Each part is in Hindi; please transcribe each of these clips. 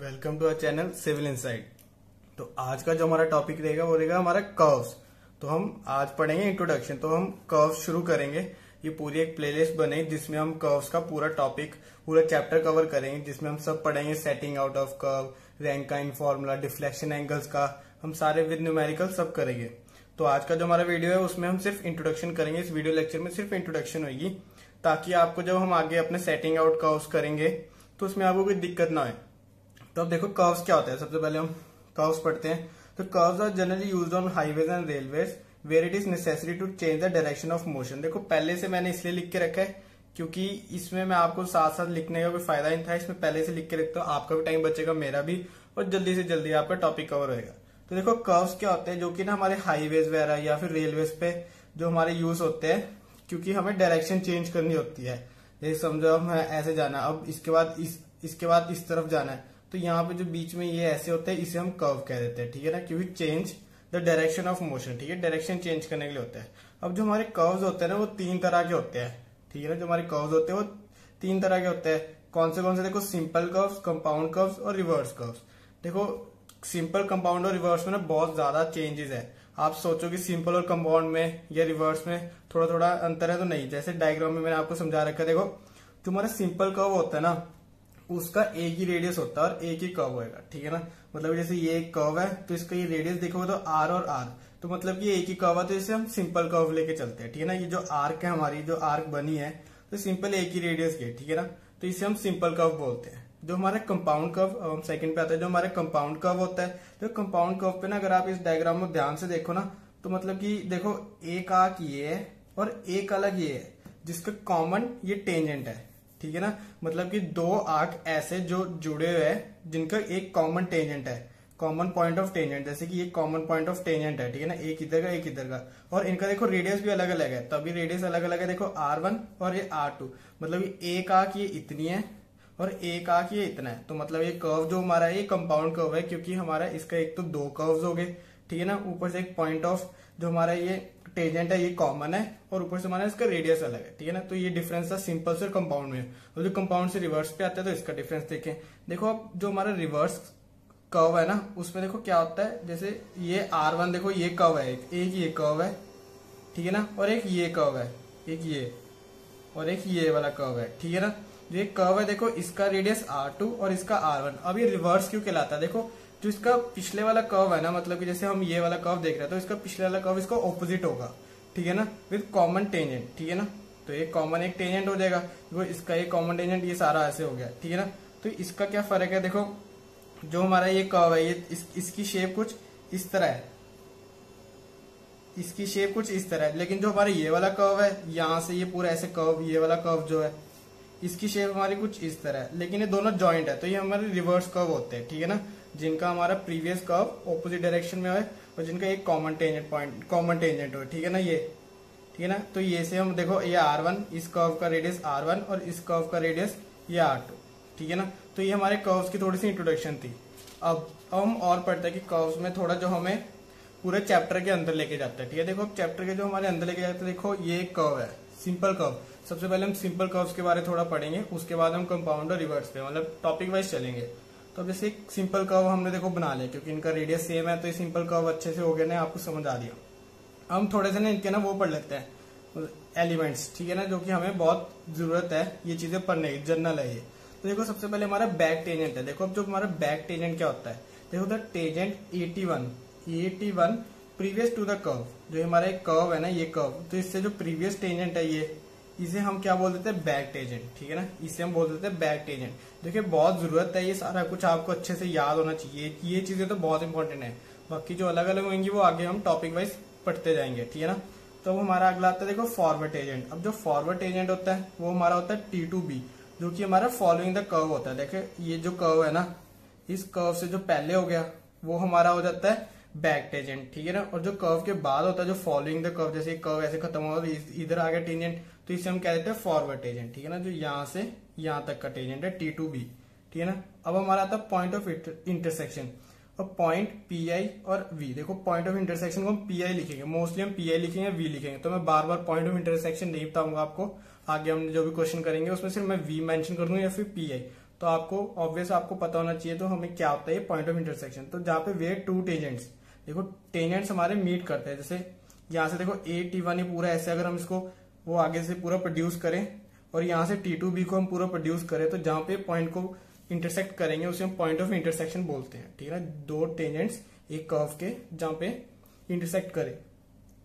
Welcome to our channel civil inside. तो आज का जो हमारा टॉपिक रहेगा वो रहेगा हमारा कर्व्स। तो हम आज पढ़ेंगे इंट्रोडक्शन। तो हम कर्व्स शुरू करेंगे। ये पूरी एक प्लेलिस्ट बने जिसमें हम कर्व्स का पूरा टॉपिक पूरा चैप्टर कवर करेंगे, जिसमें हम सब पढ़ेंगे setting out of curve, Rankine formula, deflection angles का हम सारे विद न्यूमेरिकल सब करेंगे। तो आज का जो हमारा वीडियो है उसमें हम सिर्फ इंट्रोडक्शन करेंगे। इस वीडियो लेक्चर में सिर्फ इंट्रोडक्शन होगी ताकि आपको जब हम आगे अपने सेटिंग आउट कर्व्स करेंगे तो उसमें आपको कोई दिक्कत ना हो। तो अब देखो कर्व्स क्या होता है। सबसे पहले हम कर्व्स पढ़ते हैं। तो curves are generally used on highways and railways where it is necessary to change the direction of motion. देखो पहले से मैंने इसलिए लिख के रखा है क्योंकि इसमें मैं आपको साथ साथ लिखने का कोई फायदा नहीं था। इसमें पहले से लिख के रखता हूँ, आपका भी टाइम बचेगा, मेरा भी, और जल्दी से जल्दी आपका टॉपिक कवर होगा। तो देखो कर्व्स क्या होते हैं जो कि ना हमारे हाईवेज वगैरह या फिर रेलवेज पे जो हमारे यूज होते हैं क्योंकि हमें डायरेक्शन चेंज करनी होती है। जैसे समझो अब ऐसे जाना, अब इसके बाद इस तरफ जाना है, तो यहाँ पे जो बीच में ये ऐसे होता है इसे हम कर्व कह देते हैं, ठीक है ना, क्योंकि change the direction of motion, ठीक है, डायरेक्शन चेंज करने के लिए होता है। अब जो हमारे कर्व्स होते हैं ना वो तीन तरह के होते हैं, ठीक है ना, जो हमारे कर्व्स होते हैं वो तीन तरह के होते हैं। कौन से देखो सिंपल कर्व्स, कंपाउंड कर्व्स और रिवर्स कर्व्स। देखो सिंपल, कंपाउंड और रिवर्स में ना बहुत ज्यादा चेंजेस है। आप सोचो कि सिंपल और कंपाउंड में या रिवर्स में थोड़ा थोड़ा अंतर है, तो नहीं। जैसे डायग्राम में मैंने आपको समझा रखा है, देखो जो हमारा सिंपल कर्व होता है ना उसका एक ही रेडियस होता है और एक ही कर्व होगा, ठीक है ना। मतलब जैसे ये एक कर्व है तो इसका ये रेडियस देखोगे तो r और r, तो मतलब ये एक ही कर्व है, तो इसे हम सिंपल कर्व लेके चलते हैं, ठीक है ना। ये जो आर्क है, हमारी जो आर्क बनी है तो सिंपल एक ही रेडियस की है, ठीक है ना, तो इसे हम सिंपल कर्व बोलते हैं। जो हमारा कंपाउंड कर्व, अब हम सेकंड पे आते हैं, जो हमारा कंपाउंड कर्व होता है, तो कंपाउंड कर्व पे ना अगर आप इस डायग्राम में ध्यान से देखो ना तो मतलब कि देखो एक आर्क ये है और एक अलग ये है जिसका कॉमन ये टेंजेंट है, ठीक है ना। मतलब कि दो आर्क ऐसे जो जुड़े हुए हैं जिनका एक कॉमन टेंजेंट है, कॉमन पॉइंट ऑफ टेंजेंट, जैसे कि ये कॉमन पॉइंट ऑफ टेंजेंट है, ठीक है ना, एक इधर का एक इधर का, और इनका देखो रेडियस भी अलग अलग है, तभी रेडियस अलग अलग है। देखो r1 और ये r2, मतलब एक आर्क ये इतनी है और एक आर्क ये इतना है, तो मतलब ये कर्व जो हमारा है ये कंपाउंड कर्व है क्योंकि हमारा इसका एक तो दो कर्व्स हो गए, ठीक है ना, ऊपर से एक पॉइंट ऑफ जो हमारा ये टेंजेंट है ये कॉमन है और ऊपर से हमारा इसका रेडियस अलग है, ठीक है ना। तो ये डिफरेंस था सिंपल से कंपाउंड में। और जो कंपाउंड से रिवर्स पे आता है तो इसका डिफरेंस देखें। देखो अब जो हमारा रिवर्स कर्व है ना उसमें देखो क्या होता है, जैसे ये r1 देखो ये कर्व है, एक ये कर्व है, ठीक है ना, और एक ये कर्व है, एक ये और एक ये वाला कर्व है, ठीक है ना। जो एक कर्व है देखो इसका रेडियस r2 और इसका r1। अब ये रिवर्स क्यों कहलाता है, देखो जो इसका पिछले वाला कर्व है ना, मतलब कि जैसे हम ये वाला कर्व देख रहे हैं तो इसका पिछले वाला कर्व इसका ऑपोजिट होगा, ठीक है ना, विद कॉमन टेंजेंट, ठीक है ना, तो एक कॉमन एक टेंजेंट हो जाएगा, देखो इसका एक कॉमन टेंजेंट ये सारा ऐसे हो गया, ठीक है ना। तो इसका क्या फर्क है, देखो जो हमारा ये कर्व है ये इसकी शेप कुछ इस तरह है, इसकी शेप कुछ इस तरह है, लेकिन जो हमारा ये वाला कर्व है यहाँ से ये पूरा ऐसे कर्व, ये वाला कर्व जो है इसकी शेप हमारी कुछ इस तरह है, लेकिन ये दोनों ज्वाइंट है, तो ये हमारे रिवर्स कर्व होते हैं, ठीक है ना, जिनका हमारा प्रीवियस कर्व ऑपोजिट डायरेक्शन में हो और जिनका एक common tangent point, common tangent हो, ठीक है ना, ये, ठीक है ना। तो ये से हम देखो ये r1, इस कर्व का रेडियस r1 और इस कर्व का रेडियस ये r2, ठीक है ना। तो ये हमारे कर्व्स की थोड़ी सी इंट्रोडक्शन थी। अब हम और पढ़ते हैं कि कर्व्स में थोड़ा जो हमें पूरे चैप्टर के अंदर लेके जाता है, ठीक है। देखो अब चैप्टर के जो हमारे अंदर लेके जाते हैं, देखो ये एक कर्व है सिंपल कर्व। सबसे पहले हम सिंपल कर्व्स के बारे में थोड़ा पढ़ेंगे, उसके बाद हम कंपाउंड और रिवर्स पे, मतलब टॉपिक वाइज चलेंगे। तो अब जैसे सिंपल कर्व हमने देखो बना लिया क्योंकि इनका रेडियस सेम है, तो ये सिंपल कर्व अच्छे से हो गया ना, आपको समझ आ दिया। हम थोड़े से ना इनके ना वो पढ़ लेते हैं एलिमेंट्स, ठीक है ना, जो कि हमें बहुत जरूरत है ये चीजें पढ़ने की, जर्नल है ये। तो देखो सबसे पहले हमारा बैक टेंजेंट है। देखो अब जो हमारा बैक टेंजेंट क्या होता है, देखो the tangent 81 previous to the curve, जो हमारा एक कर्व है ना ये कर्व, तो इससे जो प्रीवियस टेंजेंट है ये, इसे हम क्या बोल देते हैं, बैक टेंजेंट, ठीक है ना, इसे हम बोल देते हैं बैक टेंजेंट। देखिए बहुत जरूरत है, ये सारा कुछ आपको अच्छे से याद होना चाहिए, ये चीजें तो बहुत इंपॉर्टेंट है, बाकी जो अलग अलग होंगी वो आगे हम टॉपिक वाइज पढ़ते जाएंगे, ठीक है ना। तो अब हमारा अगला आता है देखो फॉरवर्ड टेंजेंट। अब जो फॉरवर्ड टेंजेंट होता है वो हमारा होता है T2B, जो कि हमारा फॉलोइंग द कर्व होता है। देखे ये जो कर्व है ना इस कर्व से जो पहले हो गया वो हमारा हो जाता है बैक टेंजेंट, ठीक है ना, और जो कर्व के बाद होता है जो फॉलोइंग द कर्व, जैसे कर्व ऐसे खत्म हुआ इधर आ गया टेंजेंट, तो इसे हम कह देते हैं फॉरवर्ड टेंजेंट, ठीक है ना, जो यहाँ से यहाँ तक का टेंजेंट है T2B, ठीक है ना। अब हमारा आता है पॉइंट ऑफ इंटरसेक्शन। अब पॉइंट PI और V, देखो पॉइंट ऑफ इंटरसेक्शन को हम PI लिखेंगे, मोस्टली हम PI लिखेंगे V लिखेंगे, तो मैं बार बार पॉइंट ऑफ इंटरसेक्शन नहीं बताऊंगा आपको, आगे हम जो भी क्वेश्चन करेंगे उसमें सिर्फ मैं V मेंशन कर दूंगा या फिर PI, तो आपको ऑब्वियस आपको पता होना चाहिए तो हमें क्या होता है पॉइंट ऑफ इंटरसेक्शन। तो जहाँ पे वेयर टू टेंजेंट्स, देखो टेंजेंट्स हमारे मीट करते हैं, जैसे यहाँ से देखो ए T1 ये पूरा ऐसे अगर हम इसको वो आगे से पूरा प्रोड्यूस करें और यहाँ से T2B को हम पूरा प्रोड्यूस करें तो जहाँ पे पॉइंट को इंटरसेक्ट करेंगे उसे हम पॉइंट ऑफ इंटरसेक्शन बोलते हैं। ठीक है, दो टेंजेंट्स एक कर्व के जहाँ पे इंटरसेक्ट करें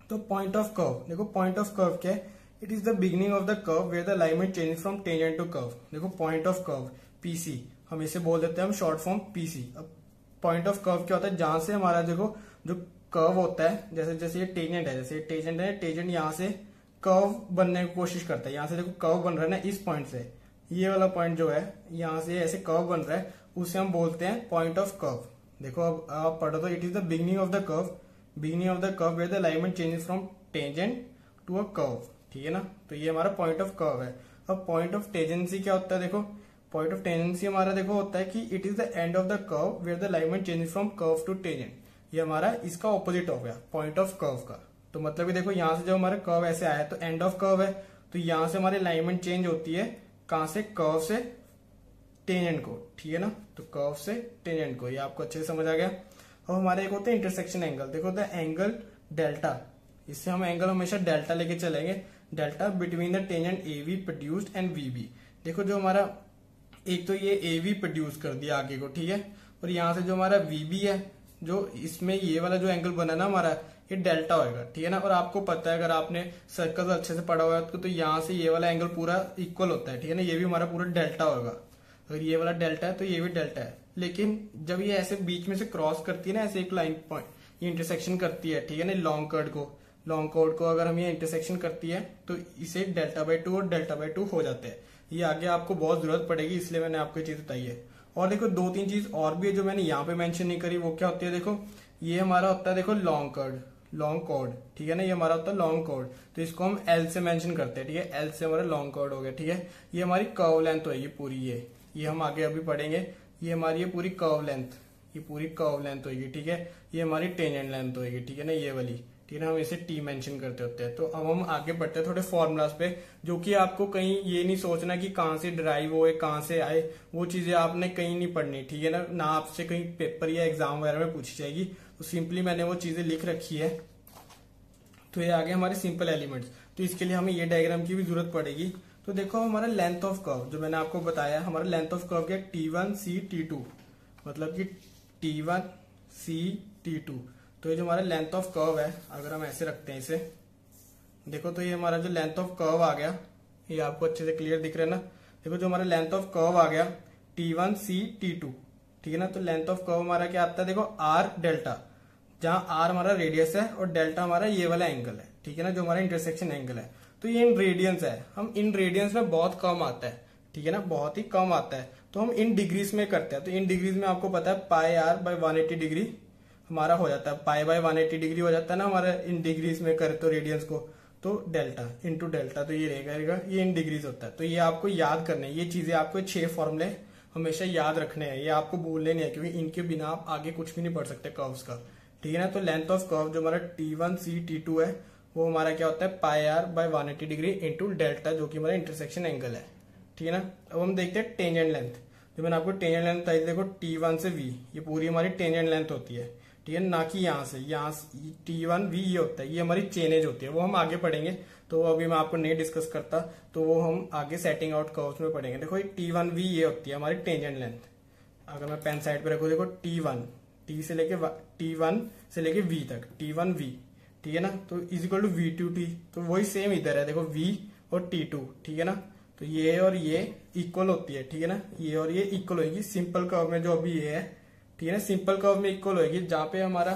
तो पॉइंट ऑफ कर्व। देखो पॉइंट ऑफ कर्व क्या है, it is the beginning of the curve where the alignment change from tangent to curve. देखो पॉइंट ऑफ कर्व PC हम इसे बोल देते हैं, हम शॉर्ट फॉर्म PC। अब पॉइंट ऑफ कर्व क्या होता है, जहां से हमारा देखो जो कर्व होता है जैसे जैसे ये टेंजेंट है, जैसे टेंजेंट है, टेंजेंट यहाँ से कर्व बनने की कोशिश करता है। यहाँ से देखो कर्व बन रहा है ना इस पॉइंट से, ये वाला पॉइंट जो है यहाँ से ऐसे कर्व बन रहा है, उसे हम बोलते हैं पॉइंट ऑफ कर्व। देखो अब आप पढ़ो तो it is the beginning of the curve, beginning of the curve where the alignment changes from tangent to a curve. ठीक है ना, तो ये हमारा पॉइंट ऑफ कर्व है। अब पॉइंट ऑफ टेंजेंसी क्या होता है, देखो पॉइंट ऑफ टेंजेंसी हमारा देखो होता है कि it is the end of the curve where the alignment changes from curve to tangent. ये हमारा इसका ऑपोजिट हो गया पॉइंट ऑफ कर्व का। तो मतलब कि देखो यहाँ से जब हमारा कर्व ऐसे आया तो एंड ऑफ कर्व है, तो यहाँ से हमारी अलाइनमेंट चेंज होती है कहाँ से, कर्व से टेंजेंट को। ठीक है ना, तो कर्व से टेंजेंट को, ये आपको अच्छे से समझ आ गया। अब हमारे एक होता है इंटरसेक्शन एंगल। देखो द एंगल डेल्टा, इससे हम एंगल हमेशा डेल्टा लेके चलेंगे, delta between the tangent AV produced and VB। देखो जो हमारा एक तो ये AV प्रोड्यूस कर दिया आगे को, ठीक है, और यहाँ से जो हमारा VB है जो इसमें ये वाला जो एंगल बना ना हमारा, ये डेल्टा होएगा। ठीक है ना, और आपको पता है अगर आपने सर्कल अच्छे से पढ़ा हुआ है तो यहाँ से ये वाला एंगल पूरा इक्वल होता है। ठीक है ना, ये भी हमारा पूरा डेल्टा होगा, अगर ये वाला डेल्टा है तो ये भी डेल्टा है। लेकिन जब ये ऐसे बीच में से क्रॉस करती है ना, ऐसे एक लाइन पॉइंट ये इंटरसेक्शन करती है, ठीक है ना, लॉन्ग कर्व को अगर हम ये इंटरसेक्शन करती है तो इसे डेल्टा बाई 2 और डेल्टा बाई 2 हो जाते हैं। ये आगे आपको बहुत जरूरत पड़ेगी, इसलिए मैंने आपको ये चीज बताई है। और देखो दो तीन चीज और भी है जो मैंने यहाँ पे मेंशन नहीं करी, वो क्या होती है, देखो ये हमारा होता है देखो लॉन्ग कॉर्ड। ठीक है ना, ये हमारा होता है लॉन्ग कॉर्ड, तो इसको हम L से मेंशन करते हैं। ठीक है, L से हमारा लॉन्ग कॉर्ड हो गया। ठीक है, ये हमारी कर्व लेंथ होगी पूरी, ये हम आगे अभी पढ़ेंगे। ये हमारी ये पूरी कर्व लेंथ, होगी। ठीक है, ये हमारी टेंजेंट लेंथ होगी। ठीक है ना, ये वाली, ठीक है, हम इसे T मेंशन करते होते हैं। तो अब हम आगे बढ़ते हैं थोड़े फॉर्मूलाज पे, जो कि आपको कहीं ये नहीं सोचना कि कहाँ से ड्राइव हो कहाँ से आए, वो चीजें आपने कहीं नहीं पढ़नी। ठीक है ना, ना आपसे कहीं पेपर या एग्जाम वगैरह में पूछी जाएगी, तो सिंपली मैंने वो चीजें लिख रखी है। तो ये आगे हमारे सिंपल एलिमेंट्स, तो इसके लिए हमें ये डायग्राम की भी जरूरत पड़ेगी। तो देखो हमारा लेंथ ऑफ कर्व जो मैंने आपको बताया, हमारा लेंथ ऑफ कर्व क्या है T1C T2, मतलब कि T1C T2। तो ये जो हमारा लेंथ ऑफ कर्व है, अगर हम ऐसे रखते हैं इसे, देखो तो ये हमारा जो लेंथ ऑफ कर्व आ गया, ये आपको अच्छे से क्लियर दिख रहा है ना। देखो जो हमारा लेंथ ऑफ कर्व आ गया T1C T2। ठीक है ना, तो लेंथ ऑफ कर्व हमारा क्या आता है, देखो R डेल्टा, जहां R हमारा रेडियस है और डेल्टा हमारा ये वाला एंगल है। ठीक है ना, जो हमारा इंटरसेक्शन एंगल है, तो ये इन रेडियंस है, हम इन रेडियंस में बहुत कम आता है। ठीक है ना, बहुत ही कम आता है, तो हम इन डिग्रीज में करते हैं। तो इन डिग्रीज में आपको पता है πr/180 डिग्री हमारा हो जाता है, π/180 डिग्री हो जाता है ना हमारा इन डिग्रीज में करे तो रेडियंस को, तो डेल्टा इंटू डेल्टा, तो ये रहेगा, ये इन डिग्रीज होता है। तो ये आपको याद करना है, ये चीजें आपको 6 फॉर्मूले हमेशा याद रखने हैं, ये आपको भूलने नहीं है, क्योंकि इनके बिना आप आगे कुछ भी नहीं पढ़ सकते कर्व्स का। ठीक है ना, तो लेंथ ऑफ कर्व जो हमारा T1C T2 है, वो हमारा क्या होता है πr/180 डिग्री इंटू डेल्टा, जो कि हमारा इंटरसेक्शन एंगल है। ठीक है ना, अब हम देखते हैं टेंजेंट लेंथ। जो मैंने आपको टेंजेंट लेंथ बताई, देखो T1 से V ये पूरी हमारी टेंजेंट लेंथ होती है। ठीक है ना, कि यहाँ से T1V ये होता है, ये हमारी चेंजेज होती है, वो हम आगे पढ़ेंगे, तो अभी मैं आपको नहीं डिस्कस करता, तो वो हम आगे सेटिंग आउट कर्व्स में पढ़ेंगे। देखो ये T1V ये होती है हमारी टेंजेंट लेंथ, अगर मैं पेन साइड पे रखू, देखो T1 से लेके V तक T1V। ठीक है ना, तो इज इक्वल टू V2T, तो वही सेम इधर है, देखो V और T2। ठीक है ना, तो ये और ये इक्वल होती है। ठीक है ना, ये और ये इक्वल होगी सिंपल कर्व में, जो अभी ये है। ठीक है ना, सिंपल कर्व में इक्वल होगी, जहाँ पे हमारा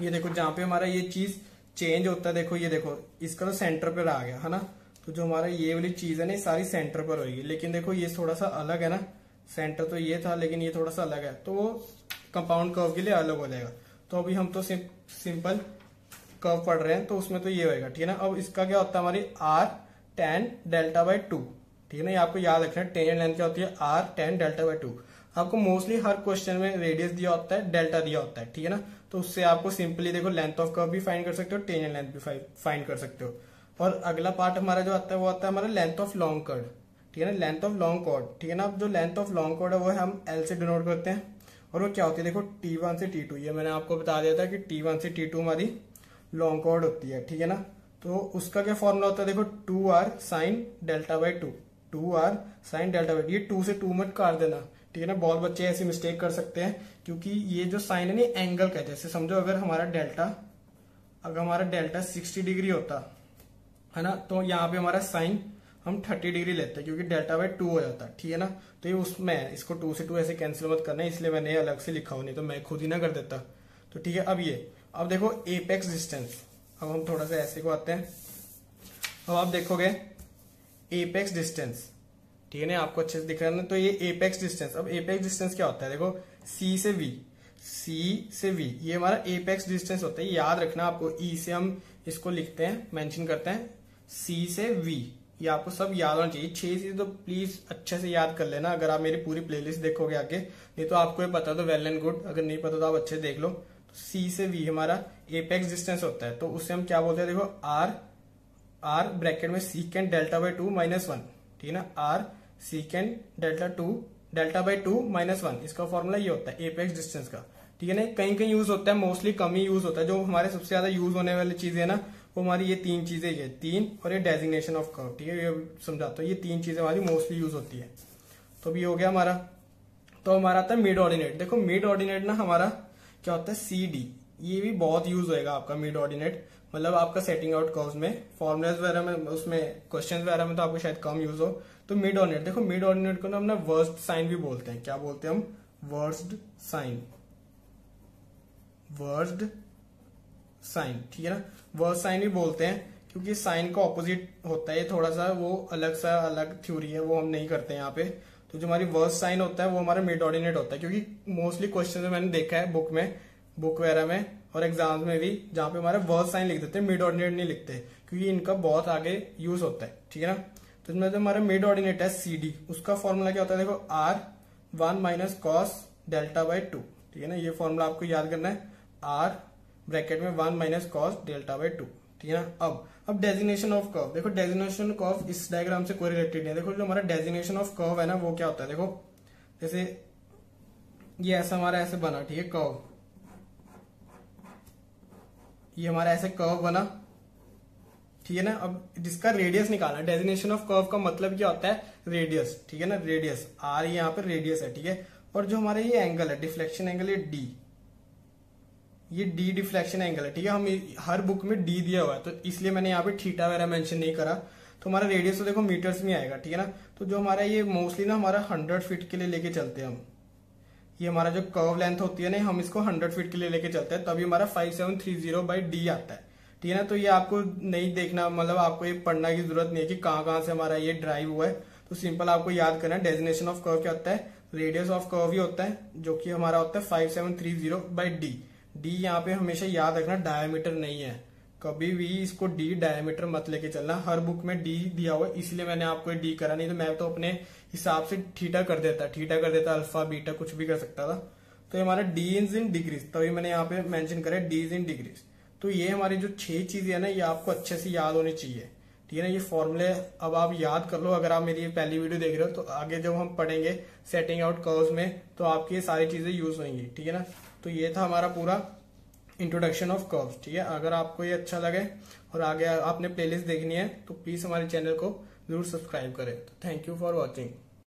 ये देखो, जहाँ पे हमारा ये चीज चेंज होता है, देखो ये देखो इसका तो सेंटर पर आ गया है ना, तो जो हमारा ये वाली चीज है ना, सारी सेंटर पर होगी। लेकिन देखो ये थोड़ा सा अलग है ना, सेंटर तो ये था लेकिन ये थोड़ा सा अलग है, तो वो कंपाउंड कर्व के लिए अलग हो जाएगा। तो अभी हम तो सिंपल कर्व पढ़ रहे हैं, तो उसमें तो ये होगा। ठीक है ना, अब इसका क्या होता है, हमारी R tan डेल्टा बाई 2। ठीक है ना, ये आपको याद रखना है, टेंजेंट लेंथ क्या होती है R tan डेल्टा बाई 2। आपको मोस्टली हर क्वेश्चन में रेडियस दिया होता है, डेल्टा दिया होता है। ठीक है ना, तो उससे आपको सिंपली देखो लेंथ ऑफ कर्व भी फाइंड कर सकते हो, टेंजेंट लेंथ भी फाइंड कर सकते हो। और अगला पार्ट हमारा जो आता है, वो आता है हमारा लेंथ ऑफ लॉन्ग कर्व। ठीक है ना, लेंथ ऑफ लॉन्ग कॉर्ड। ठीक है ना, अब जो लेंथ ऑफ लॉन्ग कॉर्ड है वो हम एल से डिनोट करते हैं, और वो क्या होती है देखो T1 से T2। ये मैंने आपको बता दिया था कि T1 से T2 हमारी लॉन्ग कॉर्ड होती है। ठीक है ना, तो उसका क्या फॉर्मूला होता है देखो 2R sine delta by 2, 2R sine delta by 2। ये 2 से 2 मत काट देना, ठीक है ना, बहुत बच्चे ऐसी मिस्टेक कर सकते हैं, क्योंकि ये जो साइन है ना एंगल का, जैसे समझो अगर हमारा डेल्टा 60 डिग्री होता है ना, तो यहाँ पे हमारा साइन हम 30 डिग्री लेते हैं, क्योंकि डेल्टा बाई 2 हो जाता है। ठीक है ना, तो ये उसमें इसको 2 से 2 ऐसे कैंसिल मत करना है, इसलिए मैंने ये अलग से लिखा हो, नहीं तो मैं खुद ही ना कर देता। तो ठीक है, अब देखो एपेक्स डिस्टेंस। अब हम थोड़ा सा ऐसे को आते हैं, अब आप देखोगे एपेक्स डिस्टेंस। ठीक है ना, आपको अच्छे से दिख रहा है ना, तो ये एपेक्स डिस्टेंस। अब एपेक्स डिस्टेंस क्या होता है देखो C से V ये हमारा एपेक्स डिस्टेंस होता है। याद रखना आपको, E से हम इसको लिखते हैं, मेंशन करते हैं C से V। ये आपको सब याद होना चाहिए, 6 चीजें तो प्लीज अच्छे से याद कर लेना। अगर आप मेरी पूरी प्लेलिस्ट देखोगे आगे, नहीं तो आपको ये पता तो वेल एंड गुड, अगर नहीं पता तो आप अच्छे देख लो। तो C से V हमारा एपेक्स डिस्टेंस होता है, तो उससे हम क्या बोलते हैं देखो R ब्रैकेट में सीकेंड डेल्टा बाई 2 माइनस 1। ठीक है ना, R secant delta by 2 minus 1, इसका फॉर्मूला ये होता है एपेक्स डिस्टेंस का। ठीक है ना, कहीं कहीं यूज होता है, मोस्टली कम ही यूज होता है। जो हमारे सबसे ज्यादा यूज होने वाली चीज है ना, वो हमारी ये 3 चीजें, ये 3 और ये डेजिग्नेशन ऑफ कर्व। ठीक है, ये समझाता हूँ, ये 3 चीजें हमारी मोस्टली यूज होती है। तो भी हो गया हमारा, तो हमारा आता है मिड ऑर्डिनेट। देखो मिड ऑर्डिनेट ना हमारा क्या होता है CD, ये भी बहुत यूज होएगा आपका मिड ऑर्डिनेट, मतलब आपका सेटिंग आउट कर्व्स में, फॉर्मुलाज वगैरह में, उसमें क्वेश्चन वगैरह में तो आपको शायद कम यूज हो। तो मिड ऑर्डिनेट, देखो मिड ऑर्डिनेट को ना हम वर्स्ट साइन भी बोलते हैं। क्या बोलते हैं हम? Versed sine. ठीक है ना, वर्स्ट साइन भी बोलते हैं, क्योंकि साइन का ऑपोजिट होता है, थोड़ा सा वो अलग थ्योरी है, वो हम नहीं करते हैं यहाँ पे। तो जो हमारी वर्स्ट साइन होता है वो हमारा मिड ऑर्डिनेट होता है, क्योंकि मोस्टली क्वेश्चन में मैंने देखा है बुक वगैरह में और एग्जाम्स में भी, जहाँ पे हमारा वर्स्ट साइन लिख देते हैं, मिड ऑर्डिनेट नहीं लिखते, क्योंकि इनका बहुत आगे यूज होता है। ठीक है ना, तो इसमें जो हमारा मिड ऑर्डिनेट है CD, उसका फॉर्मूला क्या होता है देखो R 1 minus cos delta by 2। ठीक है ना, ये फॉर्मूला आपको याद करना है, R ब्रैकेट में 1 माइनस कॉस डेल्टा बाई 2। ठीक है ना, अब डेजिग्नेशन ऑफ कर्व। देखो डेजिग्नेशन कर्व इस डायग्राम से कोई रिलेटेड नहीं है। देखो जो हमारा डेजिग्नेशन ऑफ कर्व है ना, वो क्या होता है देखो, जैसे ये ऐसा हमारा ऐसे बना, ठीक है, कर्व, ये हमारा ऐसे कर्व बना। ठीक है ना, अब जिसका रेडियस निकालना, डेजिग्नेशन ऑफ कर्व का मतलब क्या होता है? रेडियस। ठीक है ना, रेडियस R यहाँ पे रेडियस है। ठीक है, और जो हमारा ये एंगल है, डिफ्लेक्शन एंगल, ये D डिफ्लेक्शन एंगल है। ठीक है, हम हर बुक में D दिया हुआ है, तो इसलिए मैंने यहाँ पे थीटा वगैरह मेंशन नहीं करा। तो हमारा रेडियस तो देखो मीटर्स में आएगा। ठीक है ना, तो जो हमारा ये मोस्टली ना हमारा 100 फीट के लिए लेके चलते हैं हम, ये हमारा जो कर्व लेंथ होती है ना, हम इसको 100 फीट के लिए लेके चलते हैं, तभी हमारा 5730 बाई D आता है। ठीक है ना, तो ये आपको नहीं देखना, मतलब आपको ये पढ़ना की जरूरत नहीं है कि कहाँ से हमारा ये ड्राइव हुआ है। तो सिंपल आपको याद करना है, डेजिग्नेशन ऑफ कर्व क्या होता है? रेडियस ऑफ कर्व ही होता है, जो कि हमारा होता है 5730 बाई D। यहाँ पे हमेशा याद रखना, डायमीटर नहीं है, कभी भी इसको D डायमीटर मत लेके चलना। हर बुक में D दिया हुआ है, इसलिए मैंने आपको D करा, नहीं तो मैं तो अपने हिसाब से थीटा कर देता, अल्फा बीटा कुछ भी कर सकता था। तो ये हमारा D इज इन डिग्रीज, तभी मैंने यहाँ पे मेंशन करा D इज इन डिग्रीज। तो ये हमारी जो 6 चीजें है ना, ये आपको अच्छे से याद होनी चाहिए। ठीक है ना, ये फॉर्मूले अब आप याद कर लो। अगर आप मेरी पहली वीडियो देख रहे हो, तो आगे जब हम पढ़ेंगे सेटिंग आउट कर्व्स में, तो आपकी ये सारी चीजें यूज होंगी। ठीक है ना, तो ये था हमारा पूरा इंट्रोडक्शन ऑफ कर्व्स। ठीक है, अगर आपको ये अच्छा लगे और आगे आपने प्लेलिस्ट देखनी है, तो प्लीज हमारे चैनल को जरूर सब्सक्राइब करें। तो थैंक यू फॉर वॉचिंग।